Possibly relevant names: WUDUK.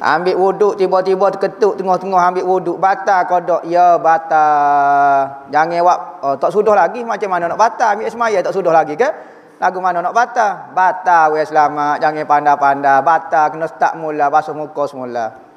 Ambil wuduk, tiba-tiba ketuk tengah-tengah ambil wuduk. Batal kodok. Ya, batal. Jangan awak tak sudah lagi. Macam mana nak batal? Ambil semaya tak sudah lagi ke? Lagu mana nak batal? Batal, weh selamat. Jangan pandai-pandai. Batal, kena start mula. Basuh muka semula.